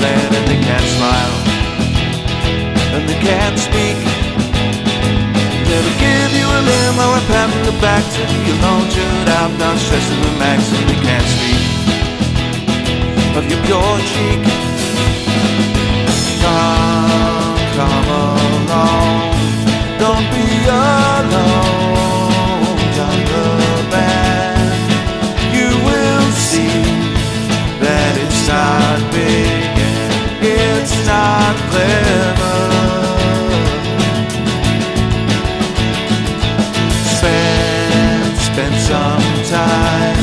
land, and they can't smile, and they can't speak. They'll give you a limb or a pat on the back till you're lounged out, not stressing the max, and they can't speak of your pure cheek. Come along, don't be alone down the bed. You will see that it's not big and it's not clever. Spend some time,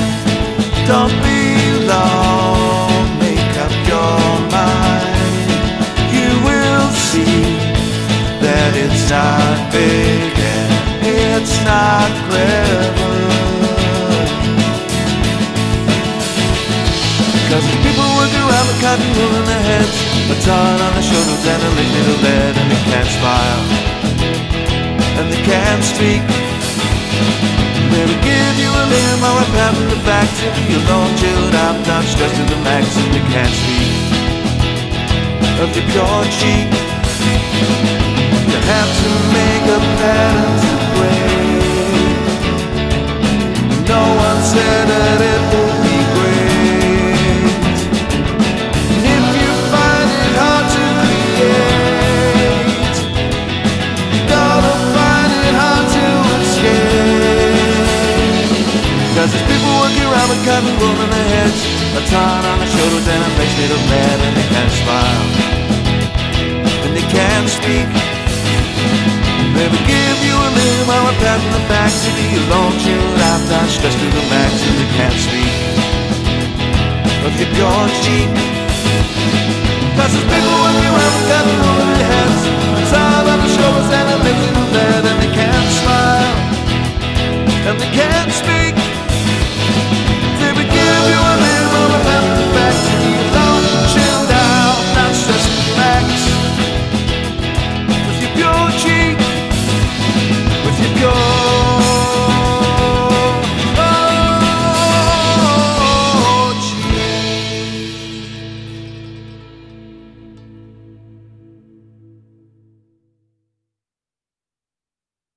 don't be long, make up your mind. You will see that it's not big and it's not clever. 'Cause the people will do have a cotton wool in their heads, a ton on their shoulders and a little lead, and they can't smile, and they can't speak. They'll give you a limb or a pat on the back till you're long chilled out, not stressed to the max, and they can't speak of your pure cheek. You have to make a pattern to break. No one said that it would be great. And if you find it hard to create, you're gonna find it hard to escape. 'Cause there's people working around with cotton wool in their heads, a ton on their shoulders and a face made of lead, and they can't smile, and they can't speak. They will give you a limb or a pat on the back till you're alone, chilled out, not stressed to the max, and they can't speak of your pure cheek.